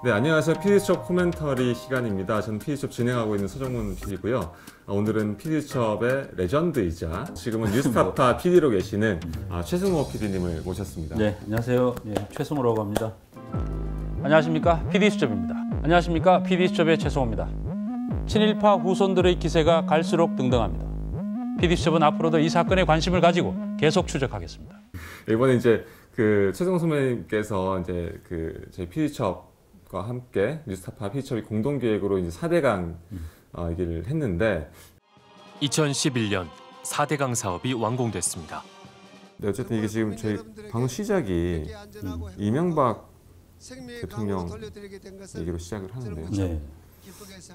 네, 안녕하세요. PD수첩 코멘터리 시간입니다. 저는 PD수첩 진행하고 있는 서정문 PD고요. 오늘은 PD수첩의 레전드이자 지금은 뉴스타파 PD로 계시는 최승호 PD님을 모셨습니다. 네, 안녕하세요. 네, 최승호라고 합니다. 안녕하십니까, PD수첩입니다. 안녕하십니까, PD수첩의 최승호입니다. 친일파 후손들의 기세가 갈수록 등등합니다. PD수첩은 앞으로도 이 사건에 관심을 가지고 계속 추적하겠습니다. 이번에 이제 그 최승호 선배님께서 이제 그 제 PD수첩 과 함께 뉴스타파 PD수첩이 공동기획으로 이제 4대강 얘기를 했는데 2011년 4대강 사업이 완공됐습니다. 네, 어쨌든 이게 지금 저희 방송 시작이 이명박 대통령 얘기로 시작을 하는데요. 네.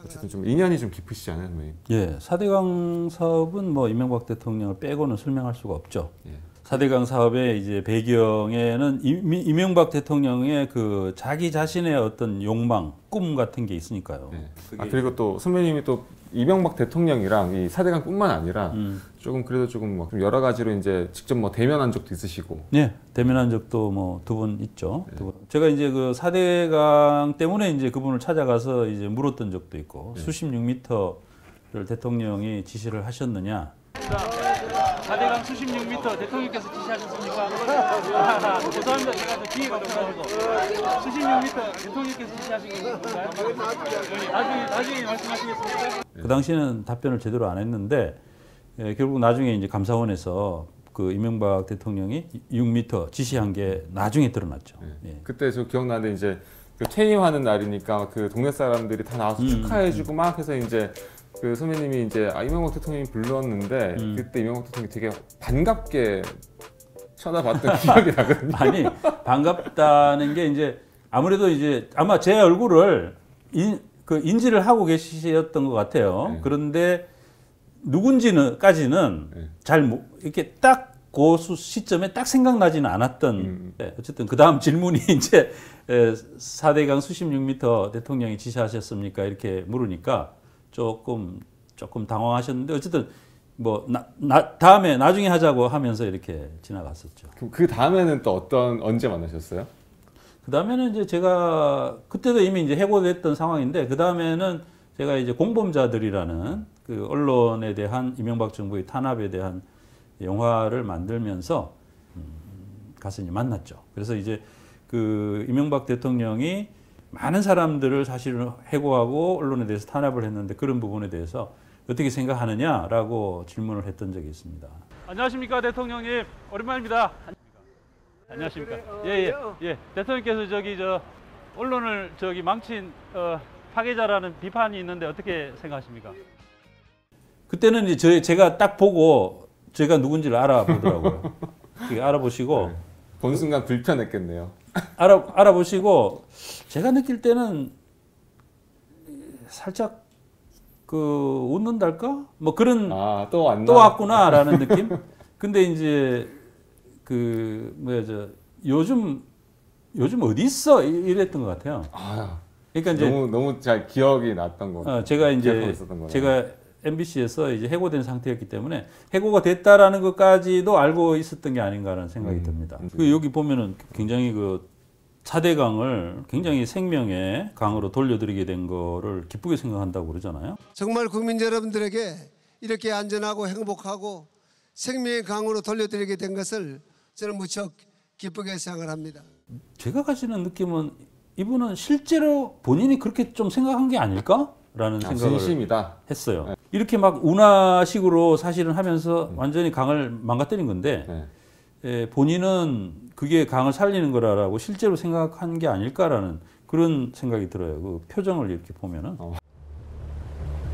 어쨌든 좀 인연이 좀 깊으시지 않아요, 선배님? 예, 4대강 사업은 뭐 이명박 대통령을 빼고는 설명할 수가 없죠. 예. 4대강 사업의 이제 배경에는 이명박 대통령의 그 자기 자신의 어떤 욕망, 꿈 같은 게 있으니까요. 네. 아, 그리고 또 선배님이 또 이명박 대통령이랑 이 4대강 뿐만 아니라 조금 그래도 조금 막 여러 가지로 이제 직접 뭐 대면한 적도 있으시고. 네, 대면한 적도 뭐 두 분 있죠. 네. 제가 이제 그 4대강 때문에 이제 그분을 찾아가서 이제 물었던 적도 있고. 네. 수십 6m를 대통령이 지시를 하셨느냐. 4대강 76m 대통령께서 지시하셨습니까? 죄송합니다. 제가 기회가 없어가지고 76m 대통령께서 지시하신 건가요? 나중에 말씀하시겠습니까? 그 당시에는 답변을 제대로 안 했는데 결국 나중에 이제 감사원에서 그 이명박 대통령이 6m 지시한 게 나중에 드러났죠. 네. 예. 그때 저 기억나는데 이제 그 퇴임하는 날이니까 그 동네 사람들이 다 나와서 축하해주고 막 해서 이제. 그 선배님이 이제 이명박 대통령이 불렀는데 그때 이명박 대통령이 되게 반갑게 쳐다봤던 기억이 나거든요. 아니, 반갑다는 게 이제 아무래도 이제 아마 제 얼굴을 인지를 하고 계셨던 것 같아요. 네. 그런데 누군지는까지는 네. 잘 이렇게 딱 그 시점에 딱 생각나지는 않았던. 네, 어쨌든 그 다음 질문이 이제 4대강 수십 6m 대통령이 지시하셨습니까? 이렇게 물으니까. 조금 당황하셨는데 어쨌든 뭐 다음에 나중에 하자고 하면서 이렇게 지나갔었죠. 그럼 그 다음에는 또 언제 만나셨어요? 그 다음에는 이제 제가 그때도 이미 이제 해고됐던 상황인데 그 다음에는 제가 이제 공범자들이라는 그 언론에 대한 이명박 정부의 탄압에 대한 영화를 만들면서 가서 이제 만났죠. 그래서 이제 그 이명박 대통령이 많은 사람들을 사실은 해고하고 언론에 대해서 탄압을 했는데 그런 부분에 대해서 어떻게 생각하느냐라고 질문을 했던 적이 있습니다. 안녕하십니까, 대통령님. 오랜만입니다. 안녕하십니까. 예예예. 예. 대통령께서 언론을 망친 파괴자라는 비판이 있는데 어떻게 생각하십니까? 그때는 이제 제가 딱 보고 제가 누군지를 알아보더라고요. 알아보시고 네. 본 순간 불편했겠네요. 알아보시고 제가 느낄 때는 살짝 그 웃는달까? 뭐 그런 또 왔구나라는 느낌. 근데 이제 그 요즘 어디 있어? 이랬던 것 같아요. 그러니까 이제 너무 잘 기억이 났던 거. 제가 이제 MBC에서 이제 해고된 상태였기 때문에 해고가 됐다라는 것까지도 알고 있었던 게 아닌가라는 생각이 듭니다. 여기 보면은 굉장히 그 4대강을 굉장히 생명의 강으로 돌려드리게 된 거를 기쁘게 생각한다고 그러잖아요. 정말 국민 여러분들에게 이렇게 안전하고 행복하고 생명의 강으로 돌려드리게 된 것을 저는 무척 기쁘게 생각을 합니다. 제가 가지는 느낌은 이분은 실제로 본인이 그렇게 좀 생각한 게 아닐까? 라는 생각을 진심이다. 했어요. 네. 이렇게 막 운하식으로 사실은 하면서 완전히 강을 망가뜨린 건데 네. 본인은 그게 강을 살리는 거라고 실제로 생각한 게 아닐까라는 그런 생각이 들어요. 그 표정을 이렇게 보면은.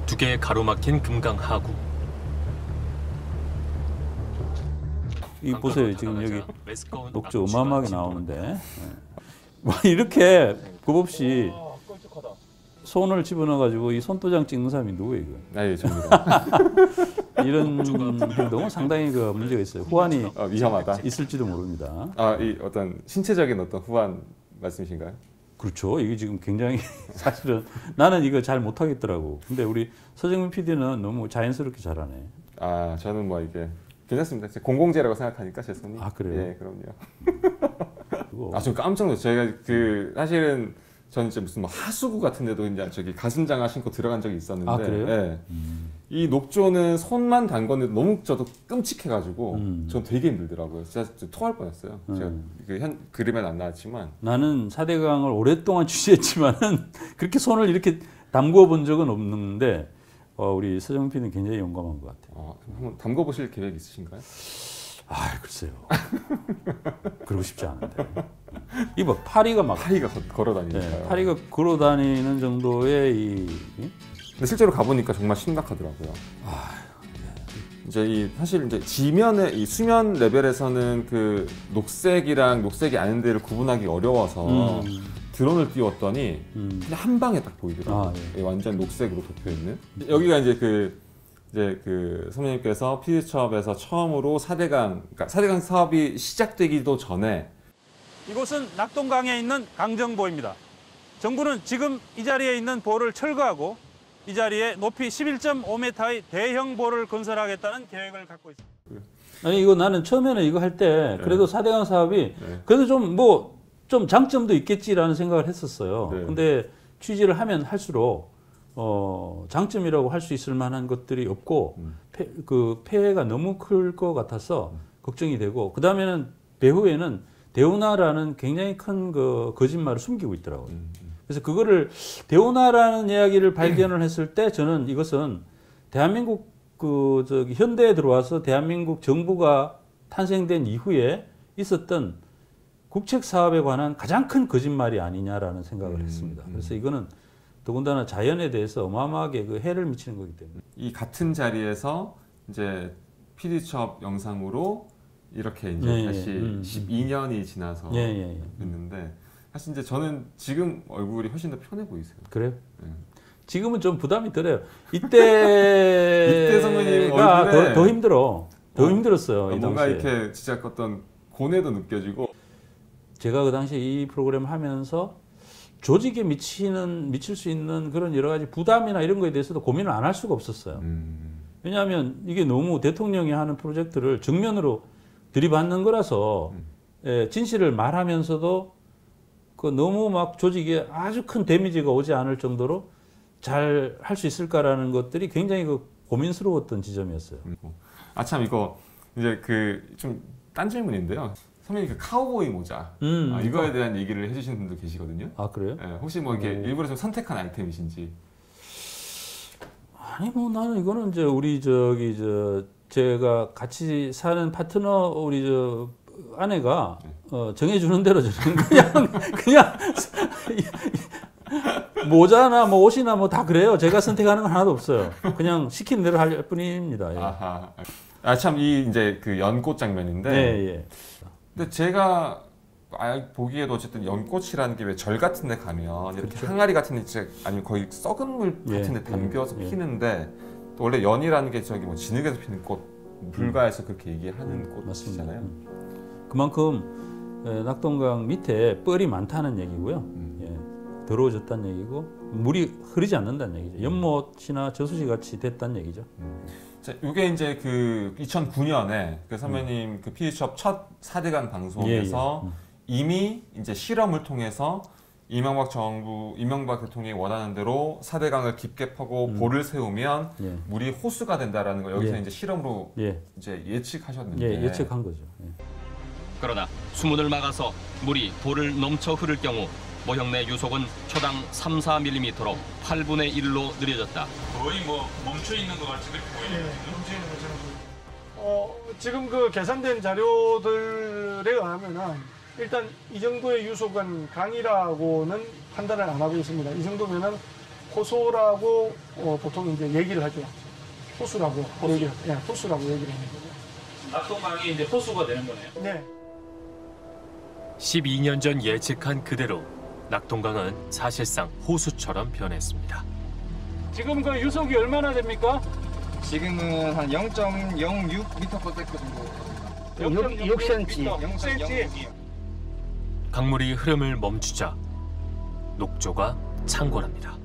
두 개의 가로막힌 금강 하구. 이 보세요. 지금 여기 녹조 어마어마하게 나오는데 네. 이렇게 겁없이 손을 집어넣어가지고 이 손도장 찍는 사람이 누구예요? 이거? 예, 저입니다. 이런 행동은 상당히 그 문제가 있어요. 후환이 위험하다. 있을지도 모릅니다. 이 신체적인 후환 말씀이신가요? 그렇죠. 이게 지금 굉장히 사실은 나는 이거 잘 못하겠더라고. 근데 우리 서정문 PD는 너무 자연스럽게 잘하네. 저는 이게 괜찮습니다. 공공재라고 생각하니까 제 손이. 그래요? 예, 그럼요. 좀 깜짝 놀랐어요. 저희가 사실은 저는 이제 무슨 뭐 하수구 같은 데도 이제 저기 가슴장화 신고 들어간 적이 있었는데. 아, 그래요? 예. 이 녹조는 손만 담궜는데 너무 저도 끔찍해가지고 전 되게 힘들더라고요. 진짜 토할 뻔했어요. 제가 그 그림엔 안 나왔지만. 나는 4대강을 오랫동안 취재했지만은 그렇게 손을 이렇게 담궈본 적은 없는데 우리 서정 PD는 굉장히 용감한 것 같아요. 한번 담궈보실 계획 있으신가요? 아, 글쎄요. 그러고 싶지 않은데. 이봐, 파리가 막. 파리가 걸어다니니까요. 네, 파리가 걸어다니는 정도의 이. 근데 실제로 가보니까 정말 심각하더라고요. 아, 이제 이 사실 이제 지면의 이 수면 레벨에서는 그 녹색이랑 녹색이 아닌 데를 구분하기 어려워서 드론을 띄웠더니 그냥 한 방에 딱 보이더라고요. 아, 예. 완전 녹색으로 도표 있는. 여기가 이제 그 선생님께서 PD수첩에서 처음으로 4대강, 그러니까 4대강 사업이 시작되기도 전에 이곳은 낙동강에 있는 강정보입니다. 정부는 지금 이 자리에 있는 보를 철거하고 이 자리에 높이 11.5m의 대형 보를 건설하겠다는 계획을 갖고 있습니다. 아니 이거 나는 처음에는 이거 할 때 그래도 4대강 사업이 그래도 좀 뭐 좀 장점도 있겠지라는 생각을 했었어요. 근데 취재를 하면 할수록 장점이라고 할 수 있을 만한 것들이 없고 그 폐해가 너무 클 것 같아서 걱정이 되고 그 다음에는 배후에는 대운하라는 굉장히 큰 그 거짓말을 숨기고 있더라고요. 그래서 그거를 대운하라는 이야기를 발견을 했을 때 저는 이것은 대한민국 그 저기 현대에 들어와서 대한민국 정부가 탄생된 이후에 있었던 국책 사업에 관한 가장 큰 거짓말이 아니냐라는 생각을 했습니다. 그래서 이거는 더군다나 자연에 대해서 어마어마하게 그 해를 미치는 거기 때문에 이 같은 자리에서 이제 PD수첩 영상으로 이렇게 이제 예, 다시 12년이 지나서 있는데. 사실 이제 저는 지금 얼굴이 훨씬 더 편해 보이세요. 그래요? 네. 지금은 좀 부담이 덜해요. 이때 선배님가 얼굴에 더 힘들어. 더 힘들었어요. 뭔가 이 당시에. 이렇게 진짜 어떤 고뇌도 느껴지고. 제가 그 당시에 이 프로그램을 하면서 조직에 미칠 수 있는 그런 여러 가지 부담이나 이런 거에 대해서도 고민을 안 할 수가 없었어요. 왜냐하면 이게 너무 대통령이 하는 프로젝트를 정면으로 들이받는 거라서 진실을 말하면서도 그 너무 막 조직에 아주 큰 데미지가 오지 않을 정도로 잘 할 수 있을까라는 것들이 굉장히 그 고민스러웠던 지점이었어요. 아, 참 이거 이제 그 좀 딴 질문인데요. 선배님 그 카우보이 모자 이거에 대한 얘기를 해주시는 분도 계시거든요. 아, 그래요? 예, 혹시 뭐 이렇게 일부러 좀 선택한 아이템이신지? 아니 뭐 나는 이거는 이제 우리 저기 저 제가 같이 사는 파트너 우리 저 아내가 정해주는 대로 저는 그냥 모자나 뭐 옷이나 뭐 다 그래요. 제가 선택하는 건 하나도 없어요. 그냥 시키는 대로 할 뿐입니다. 예. 아, 참 이 이제 그 연꽃 장면인데. 예, 예. 근데 제가 보기에도 어쨌든 연꽃이라는 게 왜 절 같은 데 가면 이렇게 그렇죠. 항아리 같은 데 아니면 거의 썩은 물 같은 데 담겨서 피는데 또 원래 연이라는 게 저기 뭐 진흙에서 피는 꽃, 불가에서 그렇게 얘기하는 꽃이잖아요. 그만큼 낙동강 밑에 뻘이 많다는 얘기고요. 예, 더러워졌다는 얘기고 물이 흐르지 않는다는 얘기죠. 연못이나 저수지 같이 됐다는 얘기죠. 자, 이게 이제 그 2009년에 그 선배님 그 PD수첩 첫 4대강 방송에서 이미 이제 실험을 통해서 이명박 대통령이 원하는 대로 4대강을 깊게 파고 보를 세우면 물이 호수가 된다라는 걸 여기서 이제 실험으로 이제 예측하셨는데 예측한 거죠. 예. 그러나 수문을 막아서 물이 보를 넘쳐 흐를 경우 모형내 유속은 초당 3, 4mm로 8분의 1로 느려졌다. 거의 뭐 멈춰있는 것 같은데 보이네요. 지금 그 계산된 자료들에 의하면 일단 이 정도의 유속은 강이라고는 판단을 안 하고 있습니다. 이 정도면은 호소라고 보통 이제 얘기를 하죠. 호수라고. 예, 호수라고 얘기를 하는 거죠. 낙동강이 이제 호수가 되는 거네요. 네. 12년 전 예측한 그대로 낙동강은 사실상 호수처럼 변했습니다. 지금 그 유속이 얼마나 됩니까? 지금은 한 0.06m/s 정도. 6cm. 강물이 흐름을 멈추자 녹조가 창궐합니다.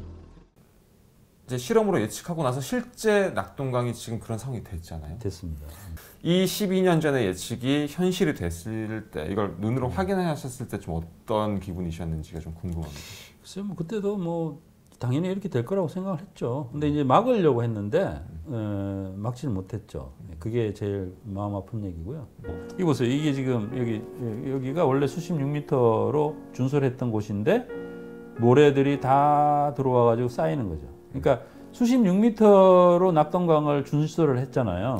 이제 실험으로 예측하고 나서 실제 낙동강이 지금 그런 상황이 됐잖아요. 됐습니다. 이 12년 전의 예측이 현실이 됐을 때 이걸 눈으로 확인하셨을 때 좀 어떤 기분이셨는지가 좀 궁금합니다. 글쎄요, 뭐 그때도 뭐 당연히 이렇게 될 거라고 생각을 했죠. 근데 이제 막으려고 했는데 막지는 못했죠. 그게 제일 마음 아픈 얘기고요. 이거 보세요. 이게 지금 여기가 원래 수심 6m로 준설했던 곳인데 모래들이 다 들어와 가지고 쌓이는 거죠. 그러니까 수심 6m로 낙동강을 준설을 했잖아요.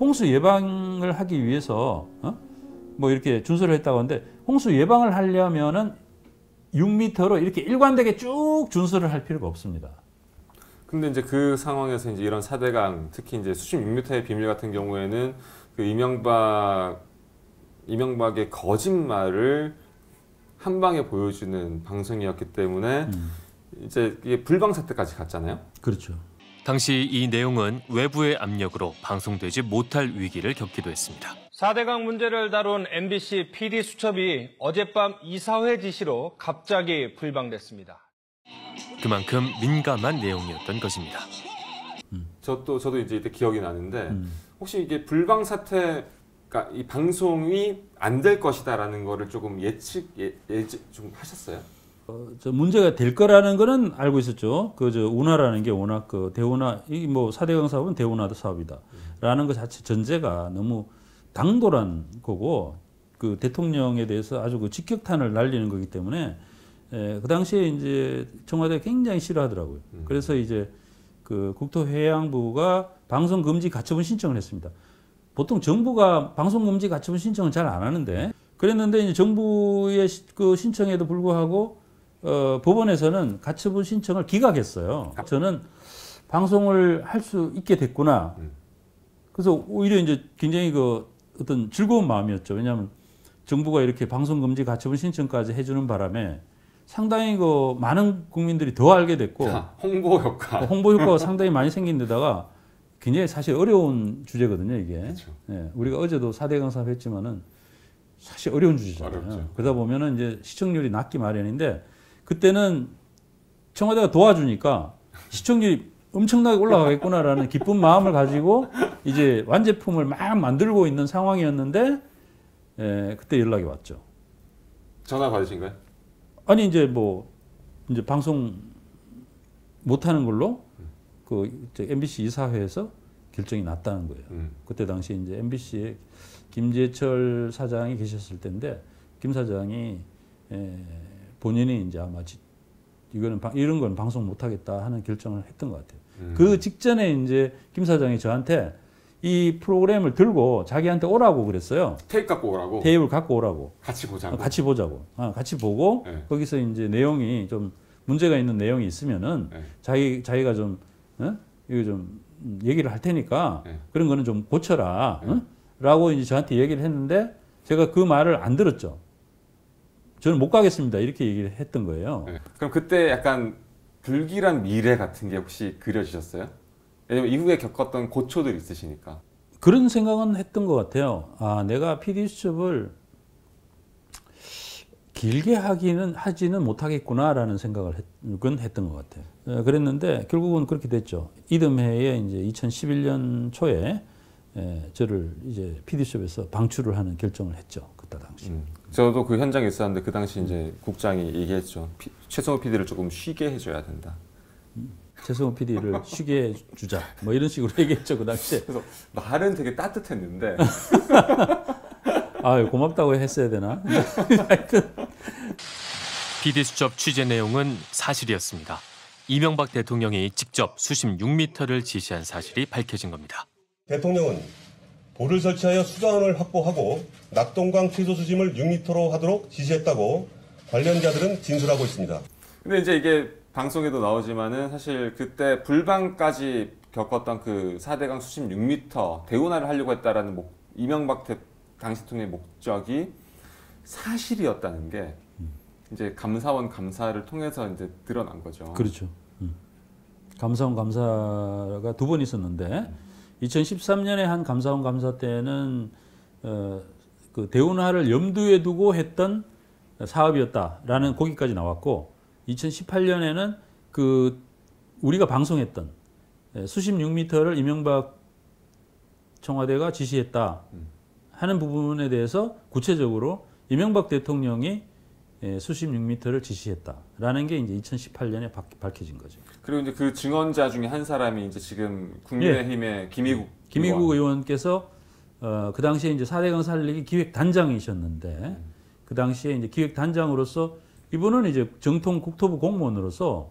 홍수 예방을 하기 위해서 뭐 이렇게 준설을 했다고 하는데 홍수 예방을 하려면은 6m로 이렇게 일관되게 쭉 준설을 할 필요가 없습니다. 근데 이제 그 상황에서 이제 이런 4대강, 특히 이제 수심 6m의 비밀 같은 경우에는 그 이명박의 거짓말을 한 방에 보여주는 방송이었기 때문에 이제 이게 불방 사태까지 갔잖아요. 그렇죠. 당시 이 내용은 외부의 압력으로 방송되지 못할 위기를 겪기도 했습니다. 4대강 문제를 다룬 MBC PD수첩이 어젯밤 이사회 지시로 갑자기 불방됐습니다. 그만큼 민감한 내용이었던 것입니다. 저도 이제 이때 기억이 나는데 혹시 이게 불방 사태, 그러니까 이 방송이 안 될 것이다라는 거를 조금 예측 좀 하셨어요? 저 문제가 될 거라는 거는 알고 있었죠. 운하라는 게 워낙 대운하, 이 뭐 4대강 사업은 대운하 사업이다. 라는 것 자체 전제가 너무 당돌한 거고, 그 대통령에 대해서 아주 그 직격탄을 날리는 거기 때문에, 그 당시에 이제 청와대가 굉장히 싫어하더라고요. 그래서 이제 그 국토해양부가 방송금지 가처분 신청을 했습니다. 보통 정부가 방송금지 가처분 신청을 잘 안 하는데, 그랬는데 이제 정부의 그 신청에도 불구하고, 법원에서는 가처분 신청을 기각했어요. 저는 방송을 할 수 있게 됐구나. 그래서 오히려 이제 굉장히 그 어떤 즐거운 마음이었죠. 왜냐하면 정부가 이렇게 방송금지 가처분 신청까지 해주는 바람에 상당히 그 많은 국민들이 더 알게 됐고, 홍보 효과가 상당히 많이 생긴 데다가 굉장히 사실 어려운 주제거든요, 이게. 그렇죠. 예, 우리가 어제도 4대강 사업 했지만은 사실 어려운 주제잖아요. 어렵죠. 그러다 보면은 이제 시청률이 낮기 마련인데, 그때는 청와대가 도와주니까 시청률이 엄청나게 올라가겠구나라는 기쁜 마음을 가지고 이제 완제품을 막 만들고 있는 상황이었는데, 그때 연락이 왔죠. 전화 받으신가요? 아니, 이제 뭐, 이제 방송 못하는 걸로 그 MBC 이사회에서 결정이 났다는 거예요. 그때 당시 이제 MBC에 김재철 사장이 계셨을 때인데, 김 사장이 본인이 이제 아마 이거는 이런 건 방송 못하겠다 하는 결정을 했던 것 같아요. 그 직전에 이제 김 사장이 저한테 이 프로그램을 들고 자기한테 오라고 그랬어요. 테이프 갖고 오라고. 테이프를 갖고 오라고. 같이 보자고. 같이 보고, 네. 거기서 이제 내용이 좀 문제가 있는 내용이 있으면은, 네. 자기가 좀, 이거 좀 얘기를 할 테니까, 네. 그런 거는 좀 고쳐라. 네. 라고 이제 저한테 얘기를 했는데, 제가 그 말을 안 들었죠. 저는 못 가겠습니다. 이렇게 얘기를 했던 거예요. 네. 그럼 그때 약간 불길한 미래 같은 게 혹시 그려지셨어요? 왜냐면 이후에 겪었던 고초들이 있으시니까. 그런 생각은 했던 것 같아요. 아, 내가 PD수첩을 길게 하지는 못하겠구나라는 생각을 했던 것 같아요. 그랬는데 결국은 그렇게 됐죠. 이듬해에 이제 2011년 초에 저를 이제 PD수첩에서 방출을 하는 결정을 했죠. 그때 당시. 저도 그 현장에 있었는데 그 당시 이제 국장이 얘기했죠. 최승호 PD를 조금 쉬게 해줘야 된다. 최승호 PD를 쉬게 해주자. 뭐 이런 식으로 얘기했죠, 그 당시에. 그래서 말은 되게 따뜻했는데. 아, 고맙다고 했어야 되나? 하여튼. PD수첩 취재 내용은 사실이었습니다. 이명박 대통령이 직접 수심 6m를 지시한 사실이 밝혀진 겁니다. 대통령은 볼을 설치하여 수자원을 확보하고 낙동강 최소 수심을 6m로 하도록 지시했다고 관련자들은 진술하고 있습니다. 근데 이제 이게 방송에도 나오지만은 사실 그때 불방까지 겪었던 그 4대강 수심 6m 대운하를 하려고 했다라는 이명박 당시 대통령의 목적이 사실이었다는 게 이제 감사원 감사를 통해서 이제 드러난 거죠. 그렇죠. 감사원 감사가 두 번 있었는데 2013년에 한 감사원 감사 때는 그 대운하를 염두에 두고 했던 사업이었다라는 거기까지 나왔고, 2018년에는 그 우리가 방송했던 수심 6m를 이명박 청와대가 지시했다 하는 부분에 대해서 구체적으로 이명박 대통령이 수십 6m를 지시했다라는 게 이제 2018년에 밝혀진 거죠. 그리고 이제 그 증언자 중에 한 사람이 이제 지금 국민의힘의 김희국 의원께서 그 당시에 이제 4대강 살리기 기획 단장이셨는데 그 당시에 이제 기획 단장으로서 이분은 이제 정통 국토부 공무원으로서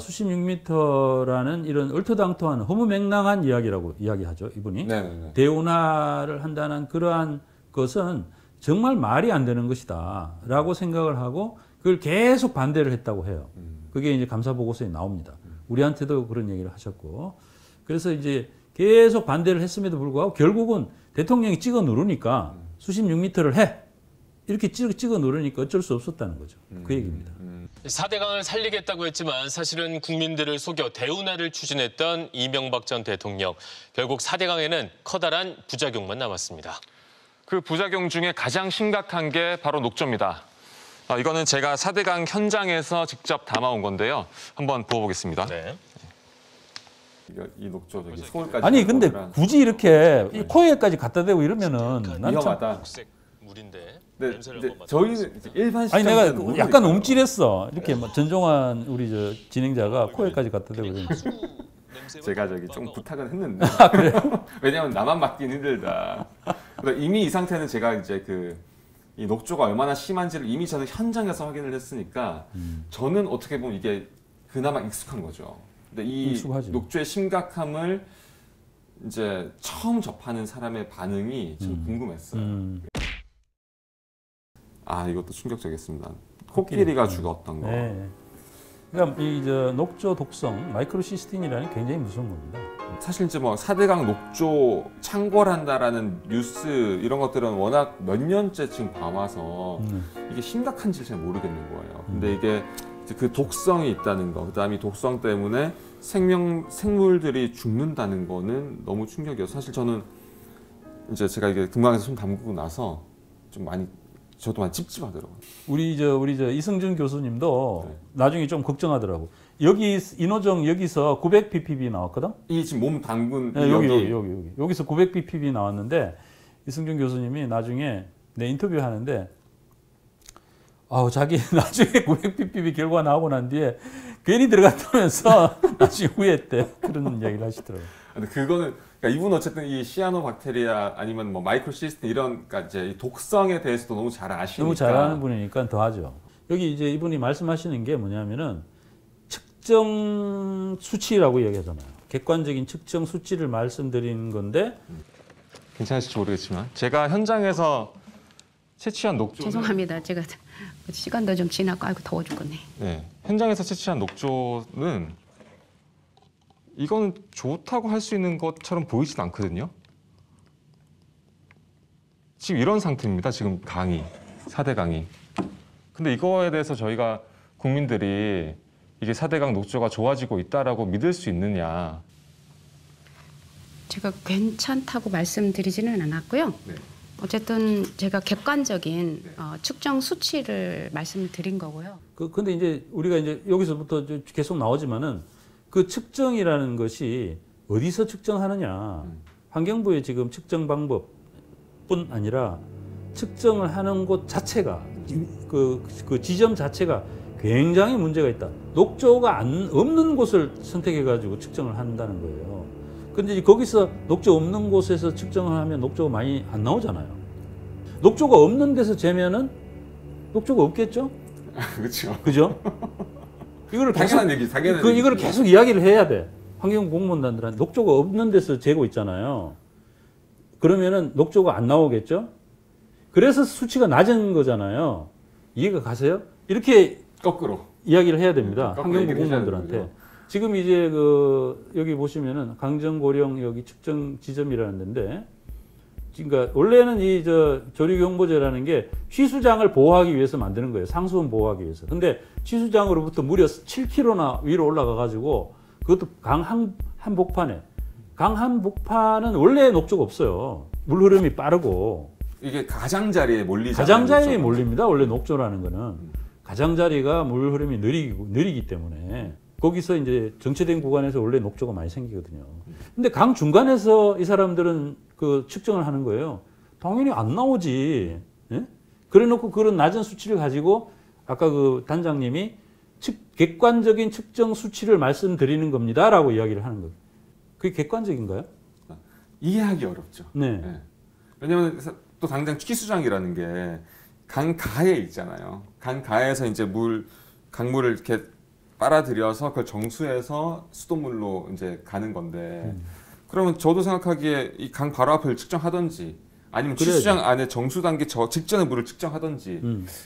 수십 6m라는 이런 얼토당토한 허무맹랑한 이야기라고 이야기하죠. 이분이 대운하를 한다는 그러한 것은 정말 말이 안 되는 것이다 라고 생각을 하고 그걸 계속 반대를 했다고 해요. 그게 이제 감사보고서에 나옵니다. 우리한테도 그런 얘기를 하셨고. 그래서 이제 계속 반대를 했음에도 불구하고 결국은 대통령이 찍어 누르니까 수십 6m를 해! 이렇게 찍어 누르니까 어쩔 수 없었다는 거죠. 그 얘기입니다. 4대강을 살리겠다고 했지만 사실은 국민들을 속여 대운하를 추진했던 이명박 전 대통령. 결국 4대강에는 커다란 부작용만 남았습니다. 그 부작용 중에 가장 심각한 게 바로 녹조입니다. 이거는 제가 4대강 현장에서 직접 담아온 건데요. 한번 보여보겠습니다. 네. 이 녹조 저기 서울까지. 아니 근데 굳이 이렇게 이 코에까지 갖다 대고 이러면은 위험하다. 물인데. 네, 저희는 일반 시장. 아니 내가 약간 움찔했어. 이렇게 전종환 우리 저 진행자가 코에까지 갖다 대고. 제가 저기 좀 부탁은 했는데. 아, 그래요? 왜냐하면 나만 맡긴 힘들다. 이미 이 상태는 제가 이제 이 녹조가 얼마나 심한지를 이미 저는 현장에서 확인을 했으니까 저는 어떻게 보면 이게 그나마 익숙한 거죠. 근데 이 익숙하죠. 녹조의 심각함을 이제 처음 접하는 사람의 반응이 참 궁금했어요. 아, 이것도 충격적이었습니다. 코끼리가 죽었던 거. 네. 그러니까 이 녹조 독성, 마이크로시스틴이라는 굉장히 무서운 겁니다. 사실 이제 뭐 4대강 녹조 창궐한다라는 뉴스 이런 것들은 워낙 몇 년째 지금 봐와서 이게 심각한지 잘 모르겠는 거예요. 근데 이게 그 독성이 있다는 거, 그다음에 독성 때문에 생물들이 죽는다는 거는 너무 충격이었어요. 사실 저는 이제 제가 이게 금강에서 손 담그고 나서 좀 많이 저도 많이 찝찝하더라고요. 우리 저 이승준 교수님도 네. 나중에 좀 걱정하더라고. 여기 인호정 여기서 900ppb 나왔거든. 이 지금 몸 담근 네, 여기서 900ppb 나왔는데 이승준 교수님이 나중에 내 인터뷰 하는데 아우 자기 나중에 900ppb 결과 나오고 난 뒤에 괜히 들어갔다면서 나중에 후회했대 그런 얘기를 하시더라고요. 근데 그거는 그러니까 이분 어쨌든 이 시아노박테리아 아니면 뭐 마이크로시스템 이런 그러니까 이제 독성에 대해서도 너무 잘 아시니까 너무 잘 아는 분이니까 더 하죠. 여기 이제 이분이 말씀하시는 게 뭐냐면은 측정 수치라고 얘기하잖아요. 객관적인 측정 수치를 말씀드린 건데 괜찮을지 모르겠지만 제가 현장에서 채취한 녹조 죄송합니다. 제가 시간도 좀 지났고 아이고 더워 죽겠네. 네, 현장에서 채취한 녹조는 이거는 좋다고 할 수 있는 것처럼 보이진 않거든요. 지금 이런 상태입니다. 지금 강이, 4대강이. 근데 이거에 대해서 저희가 국민들이 이게 4대강 녹조가 좋아지고 있다라고 믿을 수 있느냐. 제가 괜찮다고 말씀드리지는 않았고요. 네. 어쨌든 제가 객관적인 측정 수치를 말씀드린 거고요. 근데 이제 우리가 이제 여기서부터 계속 나오지만은 그 측정이라는 것이 어디서 측정하느냐. 환경부의 지금 측정 방법뿐 아니라 측정을 하는 곳 자체가 그 지점 자체가 굉장히 문제가 있다. 녹조가 없는 곳을 선택해가지고 측정을 한다는 거예요. 근데 거기서 녹조 없는 곳에서 측정을 하면 녹조가 많이 안 나오잖아요. 녹조가 없는 데서 재면은 녹조가 없겠죠? 그렇죠. 그죠? 이거를 당연한 계속, 얘기, 당연한 얘기. 이거를 계속 이야기를 해야 돼. 환경 공무원들한테 녹조가 없는 데서 재고 있잖아요. 그러면은 녹조가 안 나오겠죠? 그래서 수치가 낮은 거잖아요. 이해가 가세요? 이렇게 거꾸로 이야기를 해야 됩니다. 환경부 공무원들한테. 지금 이제 여기 보시면은 강정고령 여기 측정 지점이라는 데인데, 그러니까 원래는 이 조류경보제라는 게 취수장을 보호하기 위해서 만드는 거예요. 상수원 보호하기 위해서. 근데 취수장으로부터 무려 7km나 위로 올라가가지고 그것도 강 한복판에. 강 한복판은 원래 녹조가 없어요. 물 흐름이 빠르고. 이게 가장자리에 몰리잖아요. 가장자리에 몰립니다. 원래 녹조라는 거는. 가장자리가 물 흐름이 느리기 때문에. 거기서 이제 정체된 구간에서 원래 녹조가 많이 생기거든요. 근데 강 중간에서 이 사람들은 그 측정을 하는 거예요. 당연히 안 나오지. 예? 그래 놓고 그런 낮은 수치를 가지고 아까 그 단장님이 객관적인 측정 수치를 말씀드리는 겁니다라고 이야기를 하는 거예요. 그게 객관적인가요? 이해하기 어렵죠. 네. 네. 왜냐하면 또 당장 기수장이라는 게 강가에 있잖아요. 강가에서 이제 강물을 이렇게 빨아들여서 그걸 정수해서 수돗물로 이제 가는 건데 그러면 저도 생각하기에 이 강 바로 앞을 측정하든지 아니면 취수장 안에 정수단계 직전에 물을 측정하든지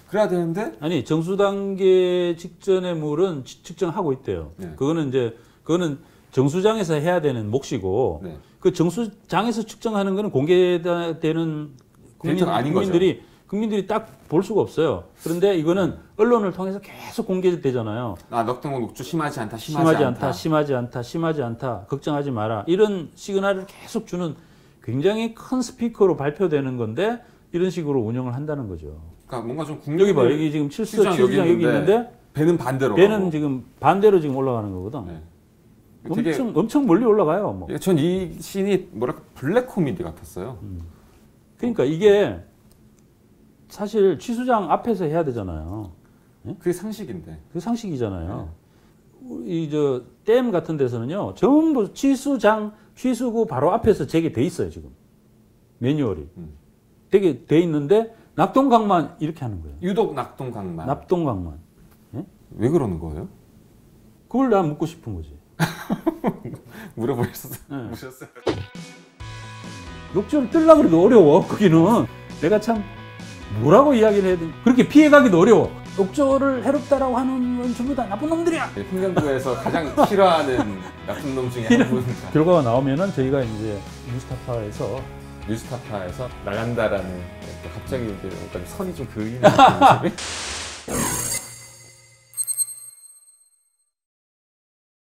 그래야 되는데 아니 정수단계 직전에 물은 측정하고 있대요. 네. 그거는 정수장에서 해야 되는 몫이고 네. 그 정수장에서 측정하는 거는 공개되는 국민들이 딱 볼 수가 없어요. 그런데 이거는 언론을 통해서 계속 공개되잖아요. 아, 낙동강 녹조 심하지 않다, 걱정하지 마라. 이런 시그널을 계속 주는 굉장히 큰 스피커로 발표되는 건데 이런 식으로 운영을 한다는 거죠. 그러니까 뭔가 좀 국민이 여기 봐. 여기 지금 실수장 여기 있는데 배는 지금 반대로 지금 올라가는 거거든. 네. 엄청 멀리 올라가요. 뭐. 전 이 씬이 뭐랄까 블랙 코미디 같았어요. 그러니까 이게 사실 취수장 앞에서 해야 되잖아요. 네? 그게 상식인데. 그게 상식이잖아요. 네. 이 저 댐 같은 데서는요. 전부 취수구 바로 앞에서 제게 돼 있어요. 지금 매뉴얼이 되게 돼 있는데 낙동강만 이렇게 하는 거예요. 유독 낙동강만. 네? 왜 그러는 거예요? 그걸 난 묻고 싶은 거지. 물어보셨어요? 네. 녹조를 뜰라 그래도 어려워. 거기는 내가 참 뭐라고 이야기를 해야 되니? 그렇게 피해가기도 어려워. 녹조를 해롭다라고 하는 건 전부 다 나쁜 놈들이야. 네, 평강도에서 가장 싫어하는 나쁜 놈 중에 한 분. 결과가 나오면은 저희가 이제 뉴스타파에서 나간다라는 갑자기 이제 선이 좀 그리는.